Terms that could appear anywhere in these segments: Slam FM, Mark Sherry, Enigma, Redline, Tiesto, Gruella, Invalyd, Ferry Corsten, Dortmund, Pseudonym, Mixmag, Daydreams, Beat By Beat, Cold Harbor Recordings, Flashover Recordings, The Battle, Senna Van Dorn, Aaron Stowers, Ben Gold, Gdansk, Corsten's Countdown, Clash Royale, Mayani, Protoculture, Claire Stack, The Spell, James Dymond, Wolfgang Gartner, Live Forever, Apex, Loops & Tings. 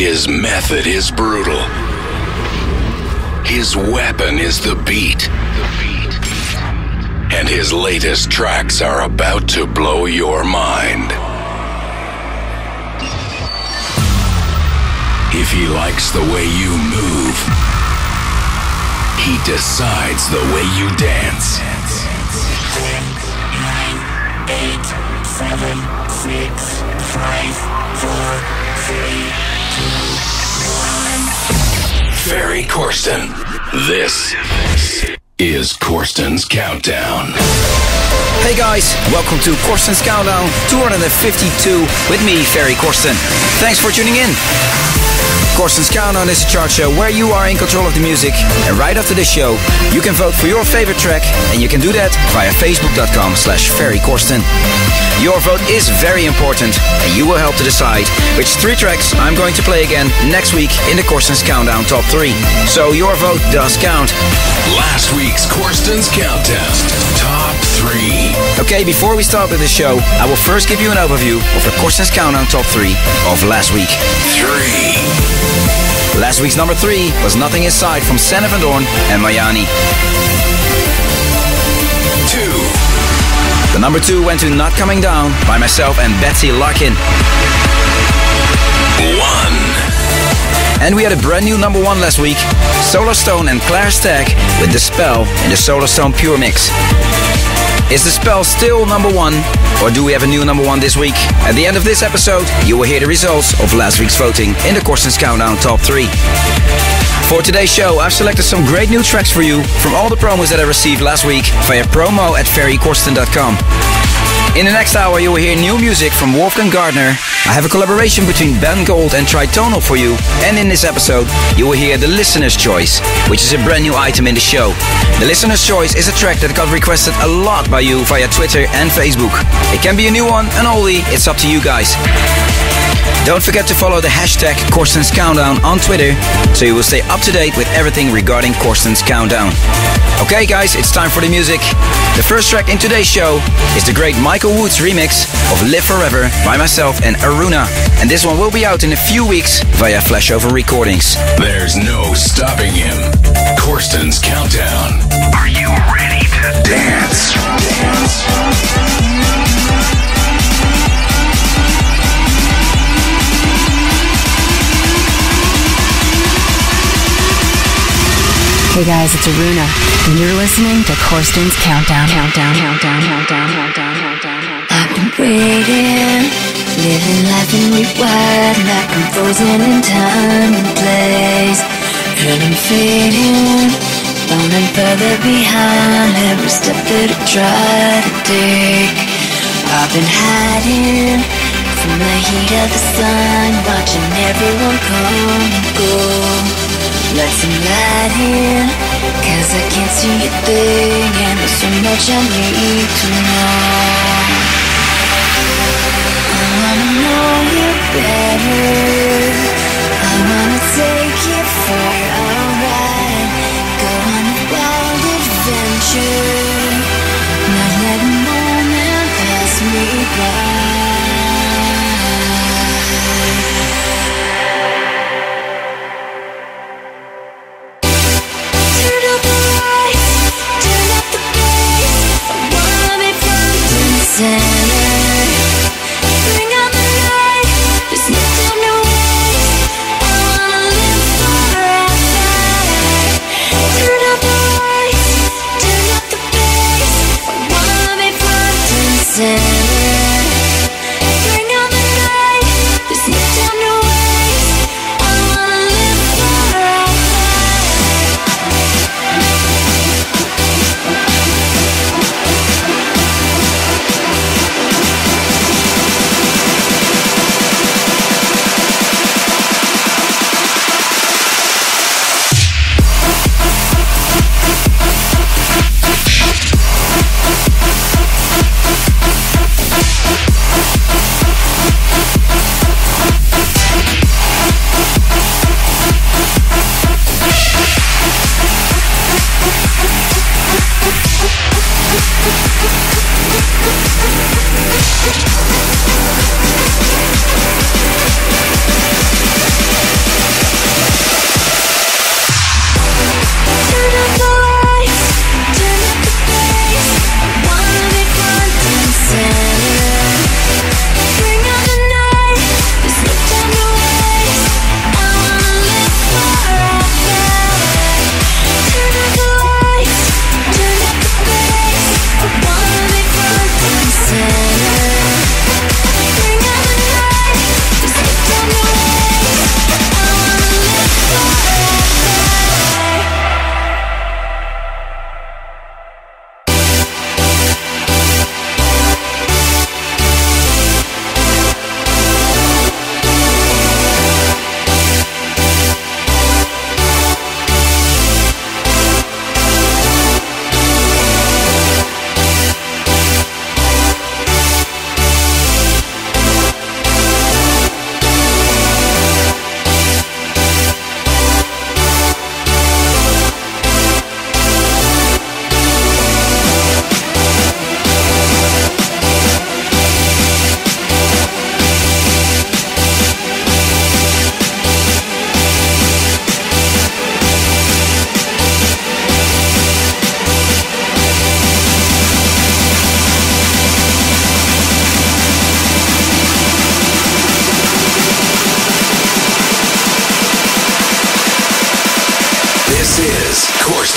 His method is brutal. His weapon is the beat. And his latest tracks are about to blow your mind. If he likes the way you move, he decides the way you dance. 9, 8, 7, 6, 5, 4, 3, 2, 1. Ferry Corsten. This is Corsten's Countdown. Hey guys, welcome to Corsten's Countdown 252 with me, Ferry Corsten. Thanks for tuning in. Corsten's Countdown is a chart show where you are in control of the music, and right after this show you can vote for your favorite track, and you can do that via facebook.com/Ferry Corsten. Your vote is very important, and you will help to decide which three tracks I'm going to play again next week in the Corsten's Countdown Top 3. So your vote does count. Last week's Corsten's Countdown Top 3. Okay, before we start with the show, I will first give you an overview of the Corsten's Countdown Top 3 of last week. Last week's number 3 was Nothing Inside from Senna Van Dorn and Mayani. 2. The number 2 went to Not Coming Down by myself and Betsy Larkin. 1. And we had a brand new number 1 last week, Solarstone and Claire Stack with The Spell in the Solarstone Pure Mix. Is The Spell still number 1, or do we have a new number 1 this week? At the end of this episode, you will hear the results of last week's voting in the Corsten's Countdown Top 3. For today's show, I've selected some great new tracks for you from all the promos that I received last week via promo@ferrycorsten.com. In the next hour, you will hear new music from Wolfgang Gartner. I have a collaboration between Ben Gold and Tritonal for you. And in this episode, you will hear The Listener's Choice, which is a brand new item in the show. The Listener's Choice is a track that got requested a lot by you via Twitter and Facebook. It can be a new one, an oldie, it's up to you guys. Don't forget to follow the hashtag Corsten's Countdown on Twitter, so you will stay up to date with everything regarding Corsten's Countdown. Okay guys, it's time for the music. The first track in today's show is the great Michael Woods remix of Live Forever by myself and Aruna. And this one will be out in a few weeks via Flashover Recordings. There's no stopping him. Corsten's Countdown. Are you ready to dance? Hey guys, it's Aruna, and you're listening to Corsten's Countdown. I've been waiting, living life in rewind, like I'm frozen in time and place. And I'm fading, falling further behind every step that I try to take. I've been hiding from the heat of the sun, watching everyone come and go. Let some light in, cause I can't see a thing, and there's so much I need to know. I wanna know you better, I wanna take you far, alright. Go on a wild adventure, not let a moment pass me by.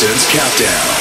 Corsten's Countdown.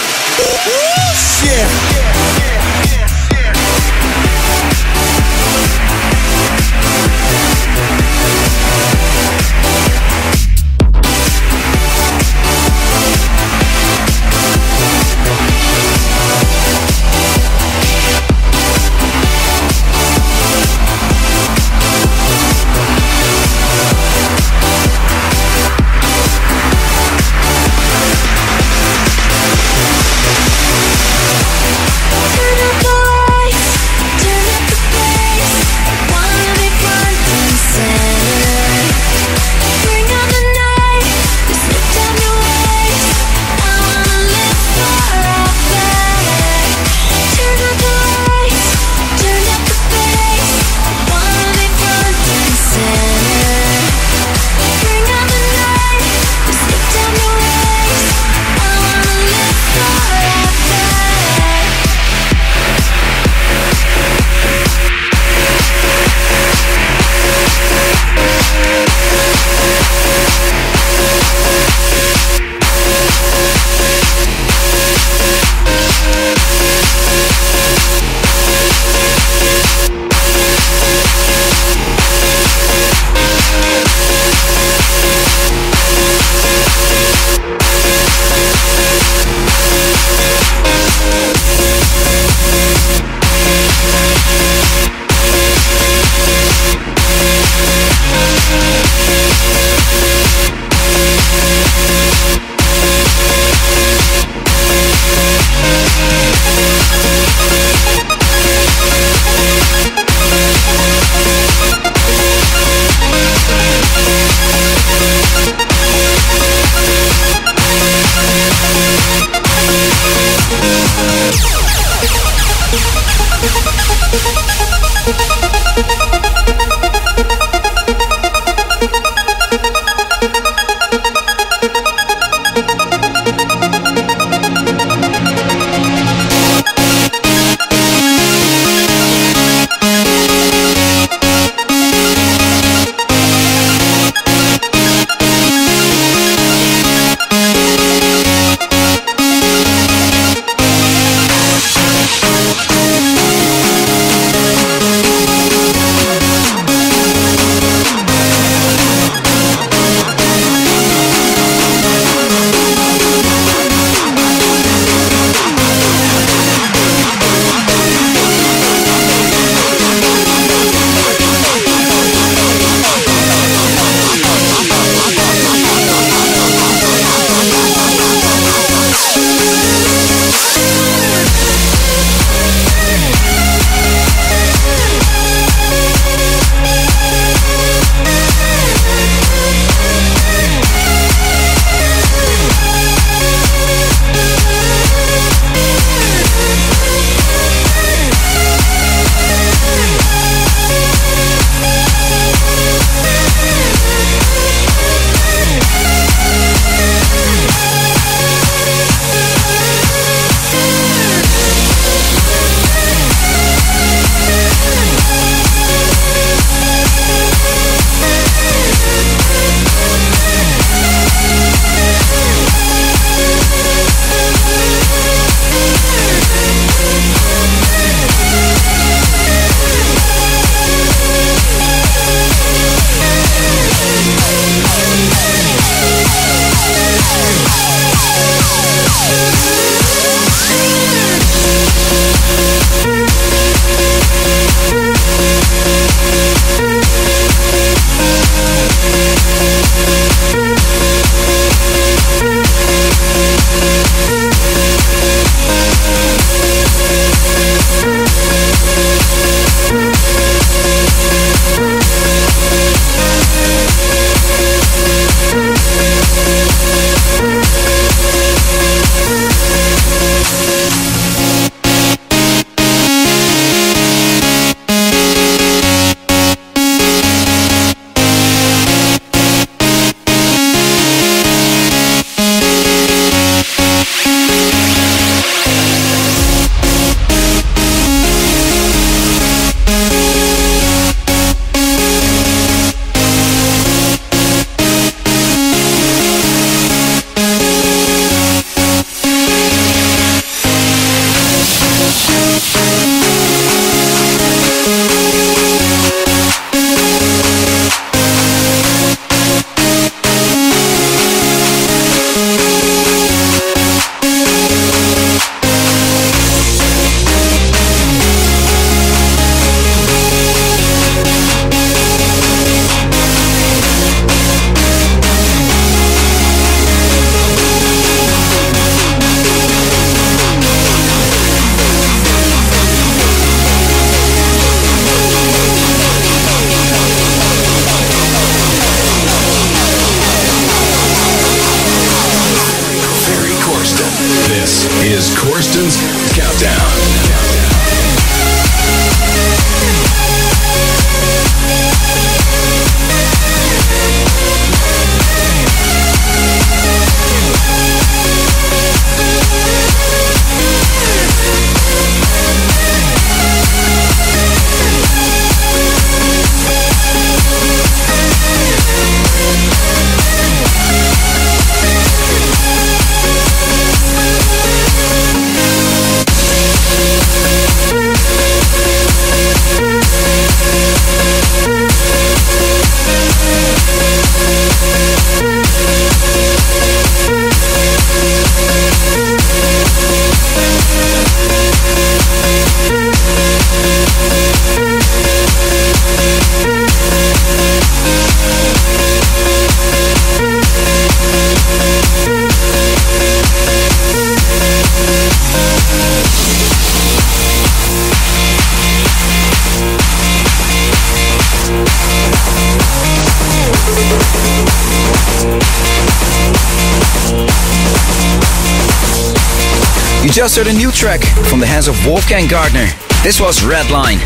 You just heard a new track from the hands of Wolfgang Gartner. This was Redline.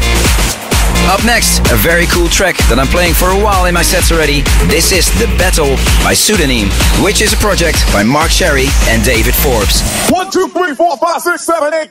Up next, a very cool track that I'm playing for a while in my sets already. This is The Battle by Pseudonym, which is a project by Mark Sherry and David Forbes. 1, 2, 3, 4, 5, 6, 7, 8.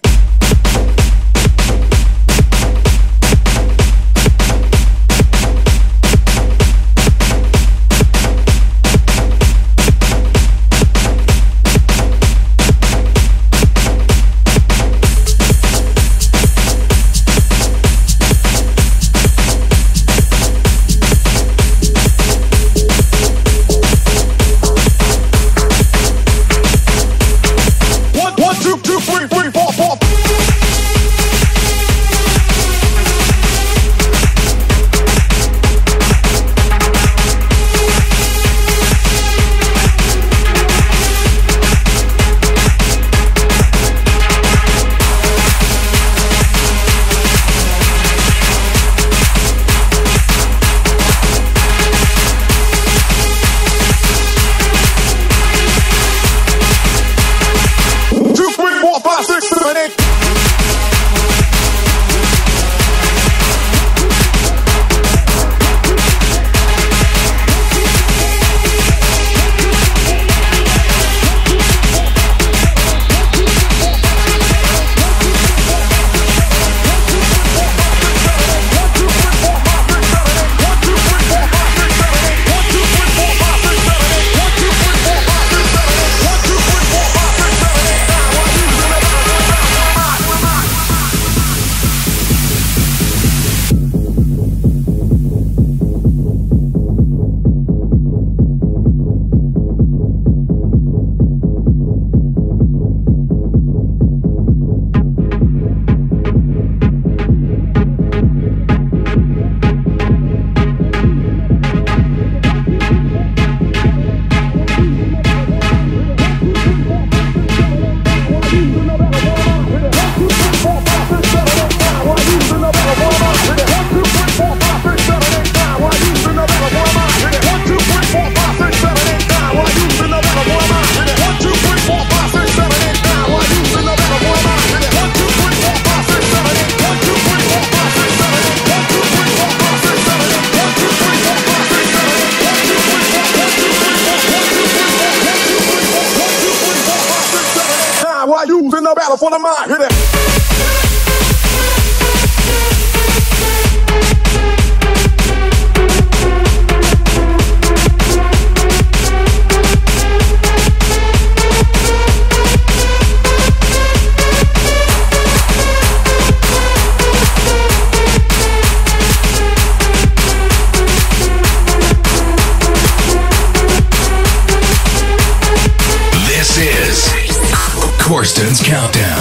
Corsten's Countdown.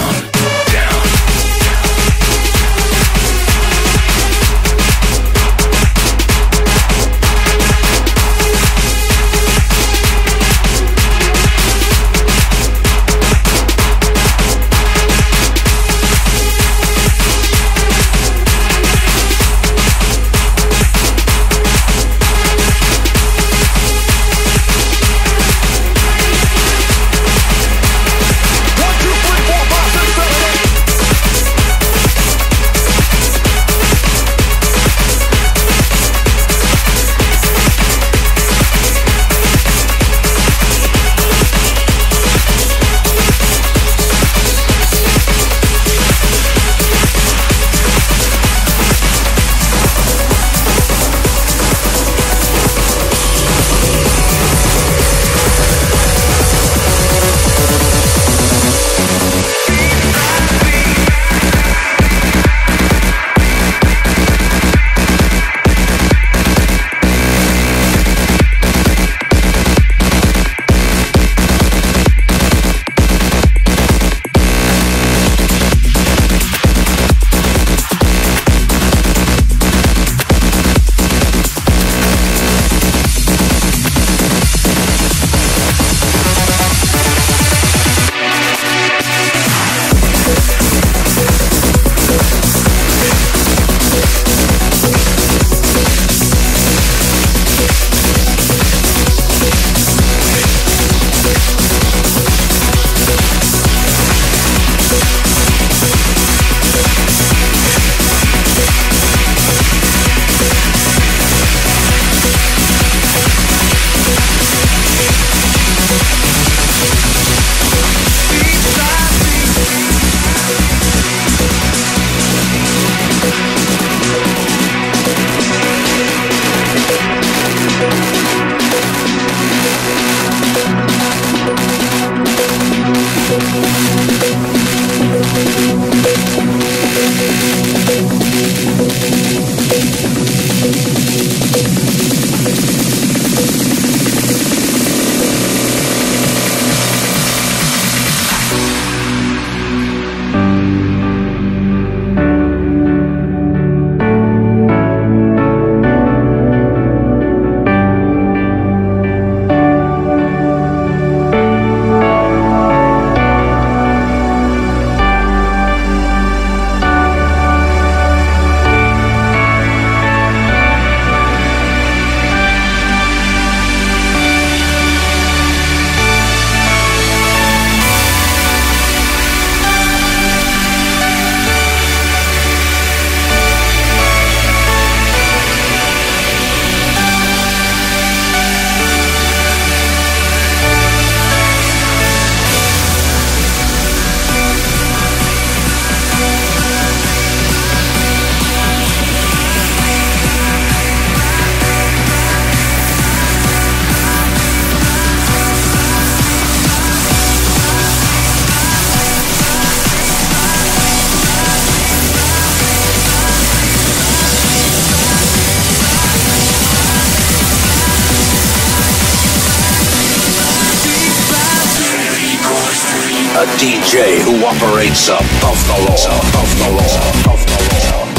DJ who operates above the law, above the law, above the law.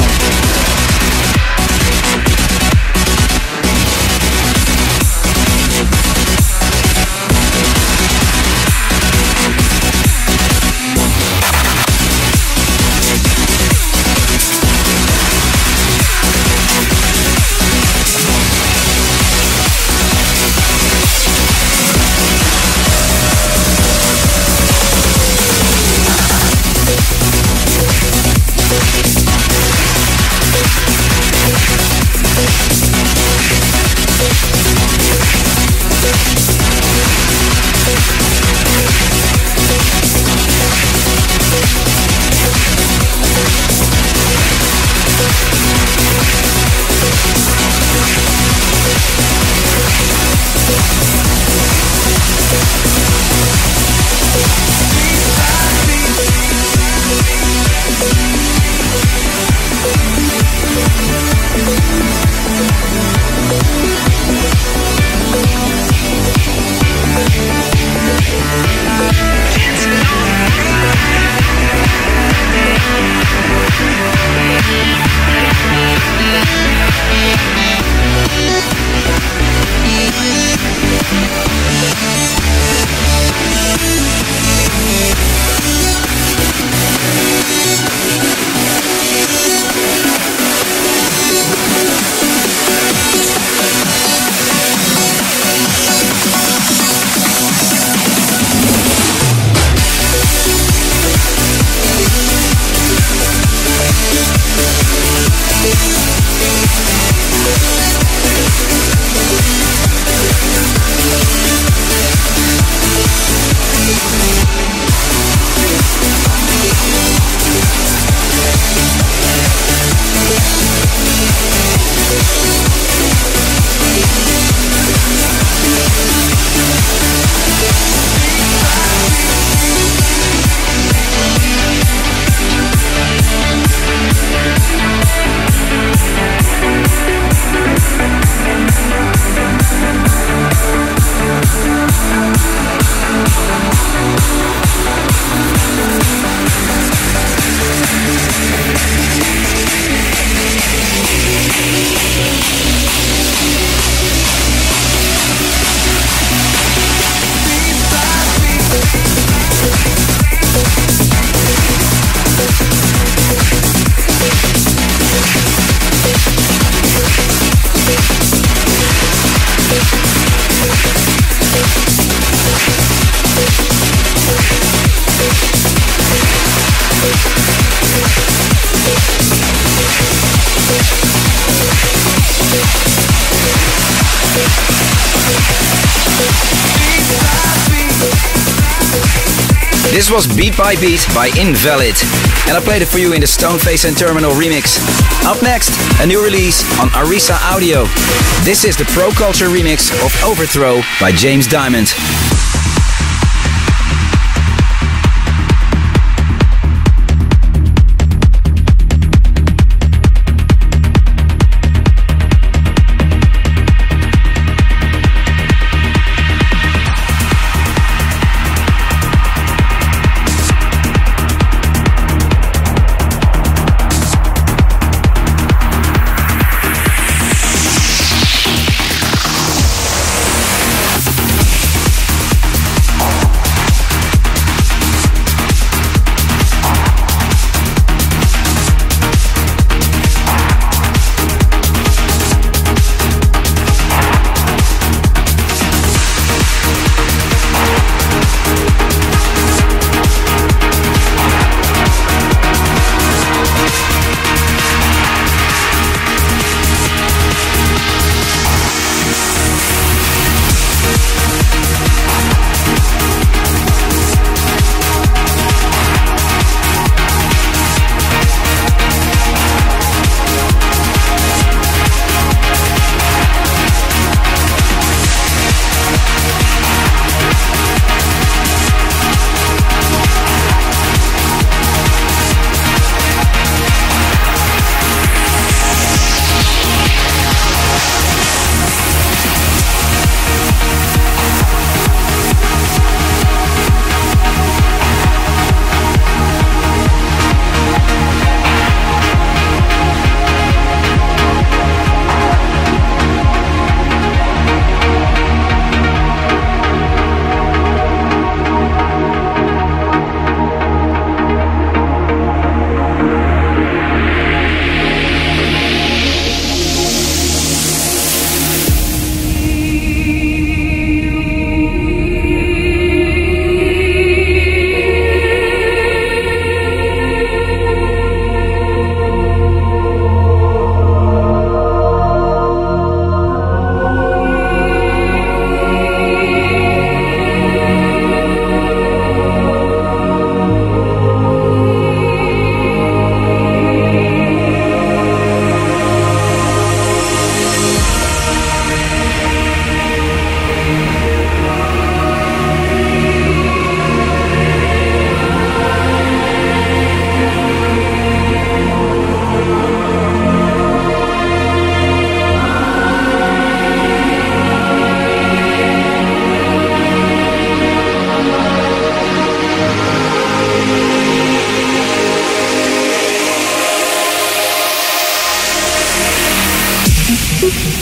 This was Beat By Beat by Invalyd, and I played it for you in the Stoneface and Terminal remix. Up next, a new release on Arisa Audio. This is the Pro Culture remix of Overthrow by James Dymond.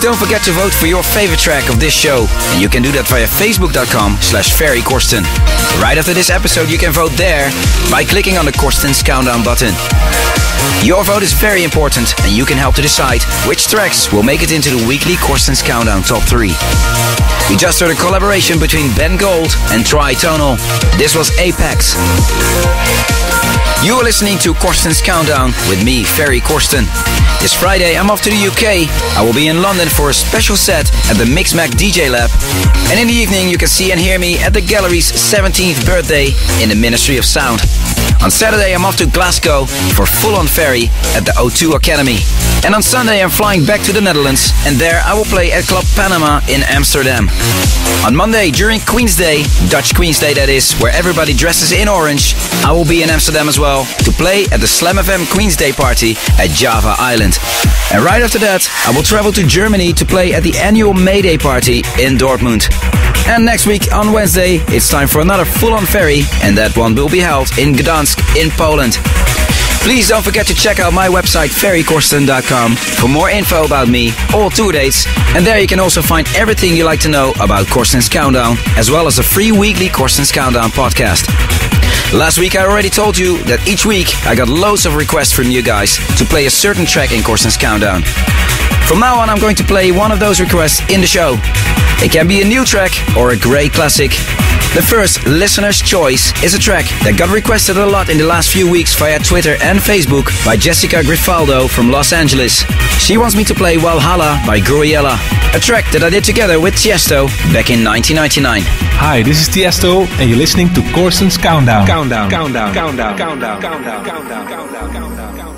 Please don't forget to vote for your favorite track of this show, and you can do that via facebook.com/Ferry Corsten. Right after this episode you can vote there by clicking on the Corsten's Countdown button. Your vote is very important and you can help to decide which tracks will make it into the weekly Corsten's Countdown Top 3. We just heard a collaboration between Ben Gold and Tritonal. This was Apex. You are listening to Corsten's Countdown with me, Ferry Corsten. This Friday I'm off to the UK. I will be in London for a special set at the Mixmag DJ Lab. And in the evening you can see and hear me at the Gallery's 17th birthday in the Ministry of Sound. On Saturday I'm off to Glasgow for full-on Ferry at the O2 Academy. And on Sunday I'm flying back to the Netherlands, and there I will play at Club Panama in Amsterdam. On Monday during Queen's Day, Dutch Queen's Day that is, where everybody dresses in orange, I will be in Amsterdam as well to play at the Slam FM Queen's Day party at Java Island. And right after that I will travel to Germany to play at the annual May Day party in Dortmund. And next week on Wednesday it's time for another full-on Ferry, and that one will be held in Gdansk in Poland. Please don't forget to check out my website ferrycorsten.com for more info about me, all tour dates, and there you can also find everything you like to know about Corsten's Countdown, as well as a free weekly Corsten's Countdown podcast. Last week I already told you that each week I got loads of requests from you guys to play a certain track in Corsten's Countdown. From now on I'm going to play one of those requests in the show. It can be a new track or a great classic. The first listener's choice is a track that got requested a lot in the last few weeks via Twitter and Facebook by Jessica Grifaldo from Los Angeles. She wants me to play Valhalla by Gruella, a track that I did together with Tiesto back in 1999. Hi, this is Tiesto and you're listening to Corsten's Countdown. Countdown. Countdown. Countdown. Countdown. Countdown. Countdown. Countdown. Countdown. Countdown.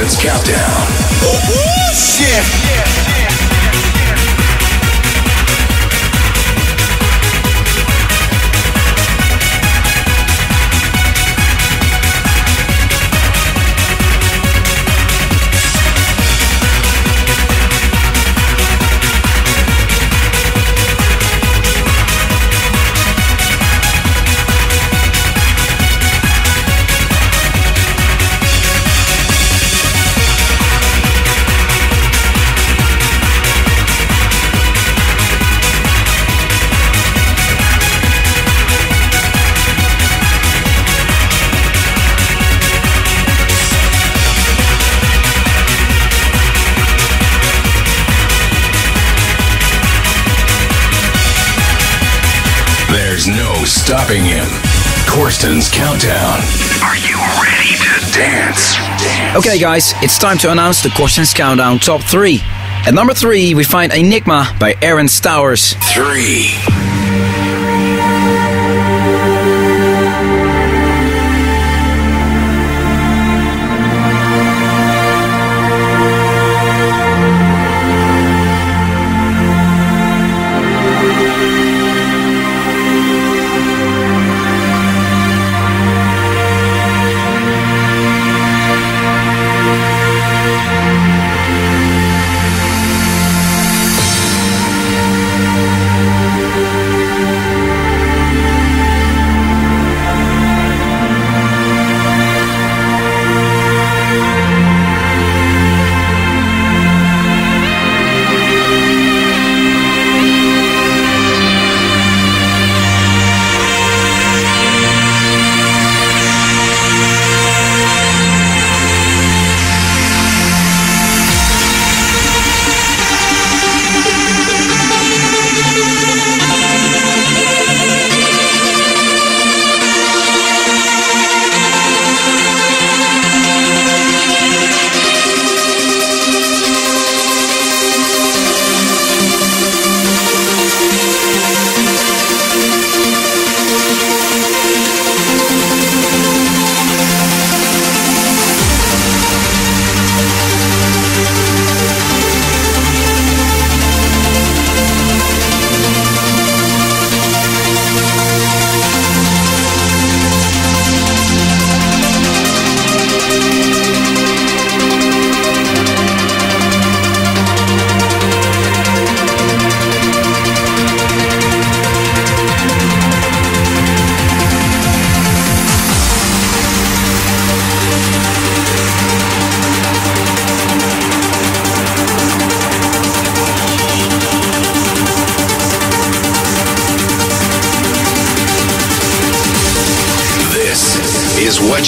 Corsten's Countdown. Ooh, shit! Stopping him. Corsten's Countdown. Are you ready to dance? Okay, guys, it's time to announce the Corsten's Countdown Top 3. At number 3, we find Enigma by Aaron Stowers. 3.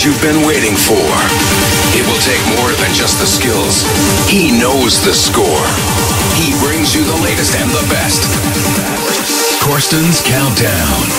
You've been waiting for. It will take more than just the skills. He knows the score. He brings you the latest and the best. Corsten's Countdown.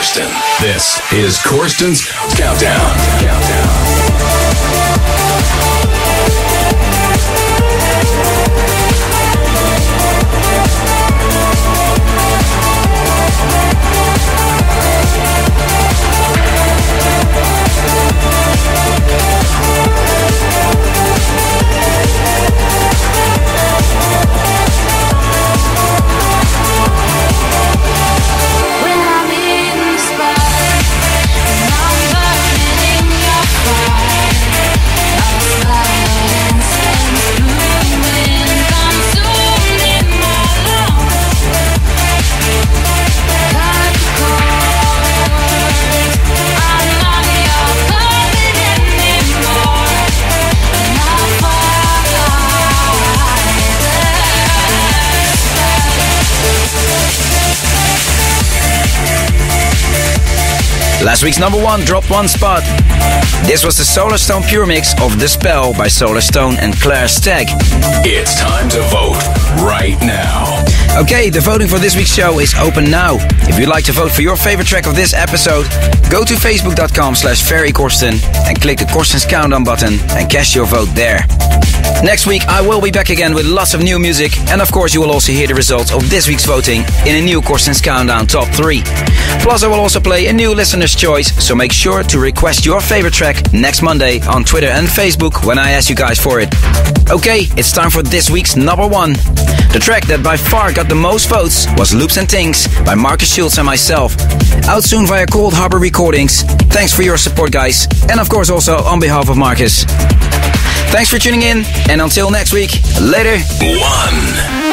Corsten. This is Corsten's Countdown. Last week's number one dropped one spot. This was the Solarstone Pure Mix of The Spell by Solarstone and Claire Stack. It's time to vote right now. Okay, the voting for this week's show is open now. If you'd like to vote for your favorite track of this episode, go to facebook.com/Ferry Corsten and click the Corsten's Countdown button and cast your vote there. Next week I will be back again with lots of new music, and of course you will also hear the results of this week's voting in a new Corsten's Countdown Top 3. Plus I will also play a new listener's choice, so make sure to request your favorite track next Monday on Twitter and Facebook when I ask you guys for it. Okay, it's time for this week's number one. The track that by far got the most votes was Loops and Things by Marcus Schultz and myself. Out soon via Cold Harbor Recordings. Thanks for your support, guys, and of course also on behalf of Marcus. Thanks for tuning in, and until next week, later. One.